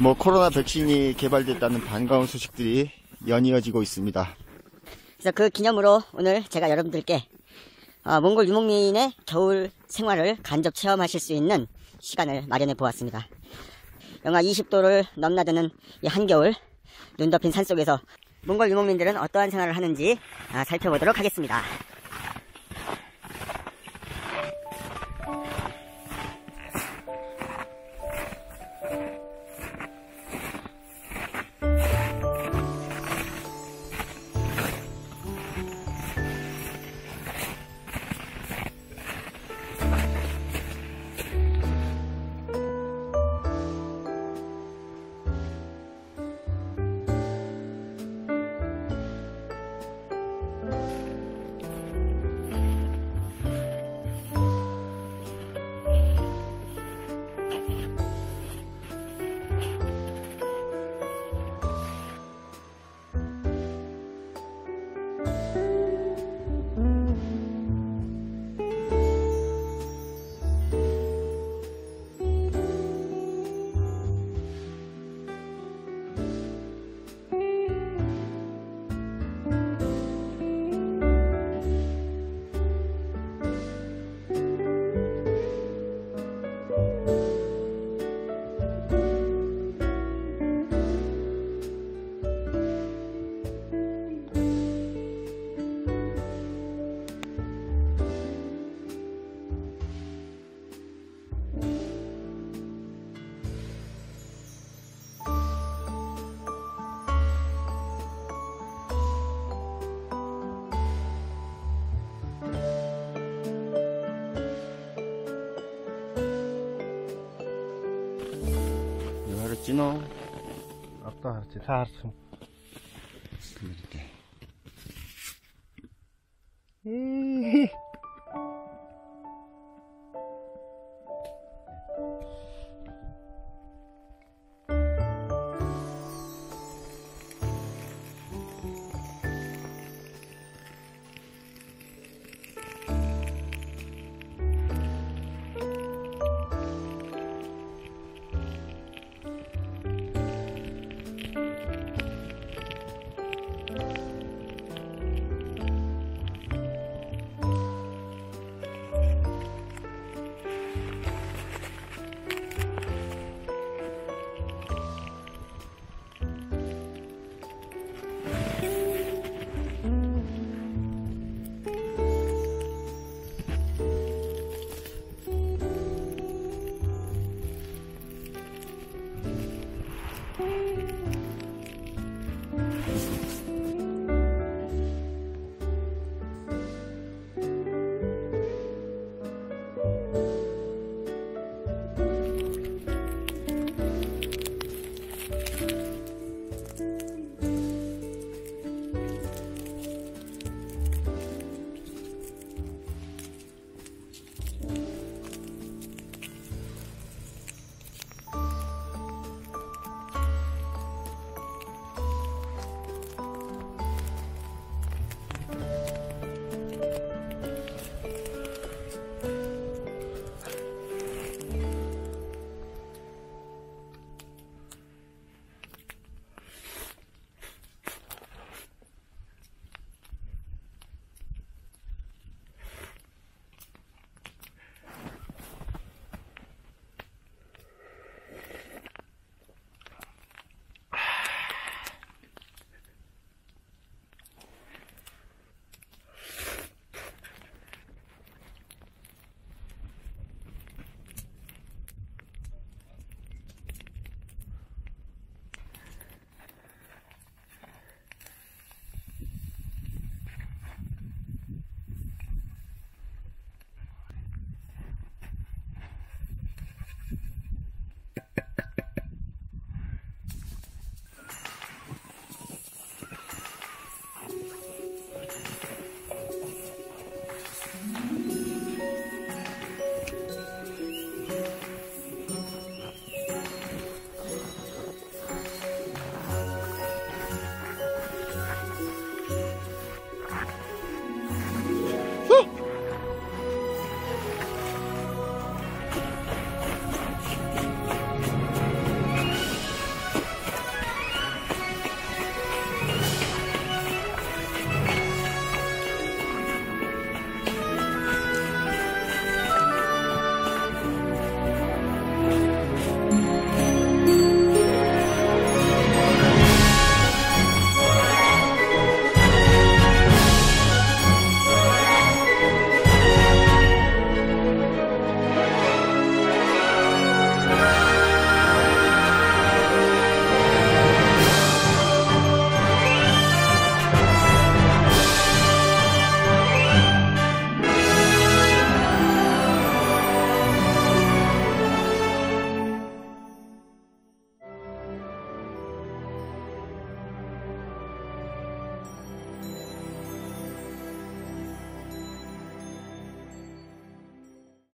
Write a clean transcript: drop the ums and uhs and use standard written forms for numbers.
뭐 코로나 백신이 개발됐다는 반가운 소식들이 연이어지고 있습니다. 그래서 그 기념으로 오늘 제가 여러분들께 몽골 유목민의 겨울 생활을 간접 체험하실 수 있는 시간을 마련해 보았습니다. 영하 20도를 넘나드는 이 한겨울 눈 덮인 산속에서 몽골 유목민들은 어떠한 생활을 하는지 살펴보도록 하겠습니다. No. Apa? Cita harus.